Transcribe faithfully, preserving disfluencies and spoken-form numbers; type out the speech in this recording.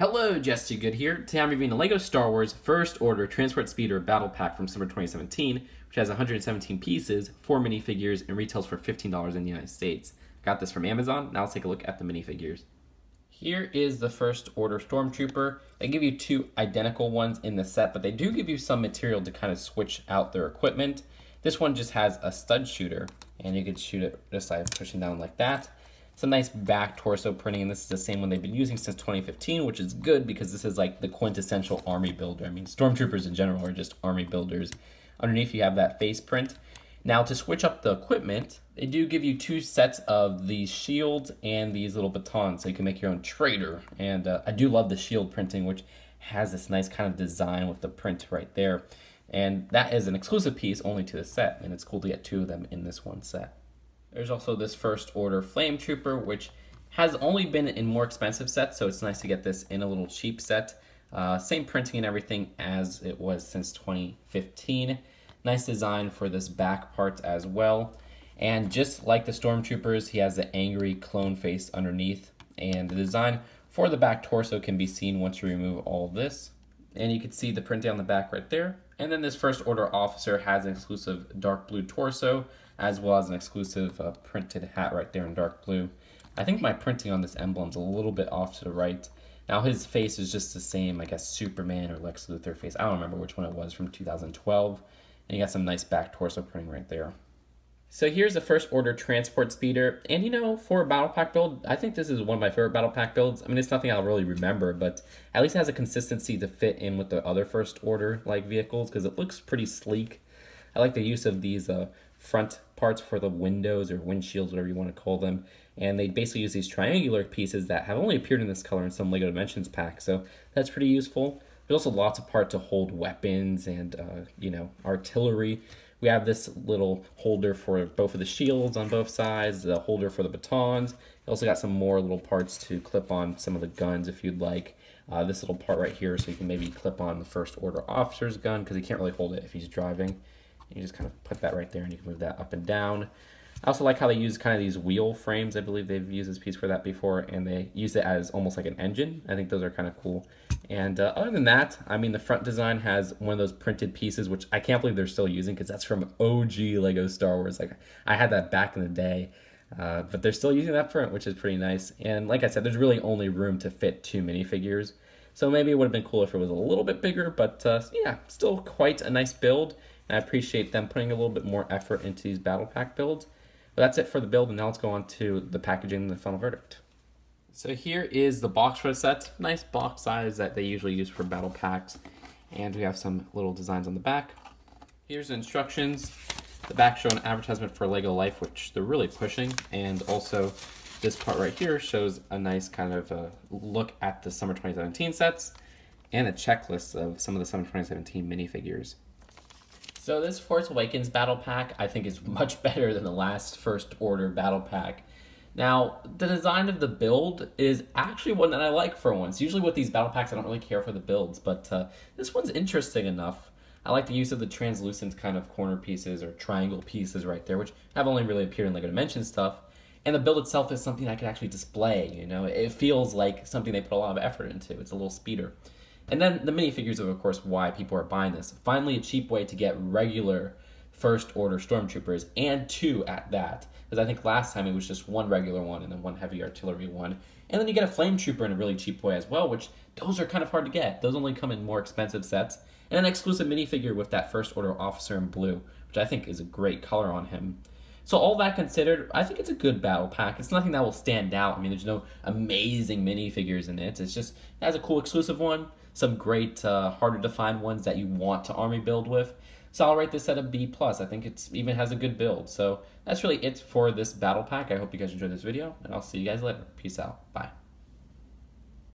Hello, Just two Good here. Today I'm reviewing the LEGO Star Wars First Order Transport Speeder Battle Pack from summer twenty seventeen, which has one hundred seventeen pieces, four minifigures, and retails for fifteen dollars in the United States. Got this from Amazon. Now let's take a look at the minifigures. Here is the First Order Stormtrooper. They give you two identical ones in the set, but they do give you some material to kind of switch out their equipment. This one just has a stud shooter, and you can shoot it just by pushing down like that. It's a nice back torso printing, and this is the same one they've been using since twenty fifteen, which is good because this is like the quintessential army builder. I mean, stormtroopers in general are just army builders. Underneath you have that face print. Now to switch up the equipment, they do give you two sets of these shields and these little batons, so you can make your own traitor. And uh, I do love the shield printing, which has this nice kind of design with the print right there. And that is an exclusive piece only to the set, and it's cool to get two of them in this one set. There's also this First Order Flame Trooper, which has only been in more expensive sets, so it's nice to get this in a little cheap set. Uh, same printing and everything as it was since twenty fifteen. Nice design for this back part as well. And just like the Stormtroopers, he has the angry clone face underneath. And the design for the back torso can be seen once you remove all this. And you can see the printing on the back right there. And then this First Order Officer has an exclusive dark blue torso, as well as an exclusive uh, printed hat right there in dark blue. I think my printing on this emblem's a little bit off to the right. Now his face is just the same, I guess Superman or Lex Luthor face. I don't remember which one it was, from two thousand twelve. And you got some nice back torso printing right there. So here's the First Order Transport Speeder. And you know, for a battle pack build, I think this is one of my favorite battle pack builds. I mean, it's nothing I'll really remember, but at least it has a consistency to fit in with the other First Order like vehicles, because it looks pretty sleek. I like the use of these uh, front parts for the windows or windshields, whatever you want to call them. And they basically use these triangular pieces that have only appeared in this color in some LEGO Dimensions pack, so that's pretty useful. There's also lots of parts to hold weapons and, uh, you know, artillery. We have this little holder for both of the shields on both sides, the holder for the batons. You also got some more little parts to clip on some of the guns if you'd like. Uh, this little part right here, so you can maybe clip on the First Order Officer's gun, because he can't really hold it if he's driving. You just kind of put that right there and you can move that up and down. I also like how they use kind of these wheel frames. I believe they've used this piece for that before, and they use it as almost like an engine. I think those are kind of cool. And uh, other than that, I mean, the front design has one of those printed pieces, which I can't believe they're still using, because that's from O G LEGO Star Wars. Like, I had that back in the day, uh, but they're still using that print, which is pretty nice. And like I said, there's really only room to fit two minifigures. So maybe it would have been cool if it was a little bit bigger, but uh, yeah, still quite a nice build. And I appreciate them putting a little bit more effort into these battle pack builds. But that's it for the build, and now let's go on to the packaging and the final verdict. So here is the box for the set. Nice box size that they usually use for battle packs. And we have some little designs on the back. Here's the instructions. The back shows an advertisement for LEGO Life, which they're really pushing. And also this part right here shows a nice kind of a look at the summer twenty seventeen sets and a checklist of some of the summer twenty seventeen minifigures. So this Force Awakens battle pack, I think, is much better than the last First Order battle pack. Now, the design of the build is actually one that I like for once. Usually with these battle packs, I don't really care for the builds, but uh, this one's interesting enough. I like the use of the translucent kind of corner pieces or triangle pieces right there, which have only really appeared in LEGO Dimensions stuff. And the build itself is something I could actually display, you know? It feels like something they put a lot of effort into. It's a little speeder. And then the minifigures are, of course, why people are buying this. Finally, a cheap way to get regular First Order Stormtroopers, and two at that. Because I think last time it was just one regular one and then one heavy artillery one. And then you get a Flame Trooper in a really cheap way as well, which those are kind of hard to get. Those only come in more expensive sets. And an exclusive minifigure with that First Order Officer in blue, which I think is a great color on him. So all that considered, I think it's a good battle pack. It's nothing that will stand out. I mean, there's no amazing minifigures in it. It's just, it has a cool exclusive one, some great, uh, harder to find ones that you want to army build with. So I'll rate this at a B plus. I think it even has a good build. So that's really it for this battle pack. I hope you guys enjoyed this video, and I'll see you guys later. Peace out. Bye.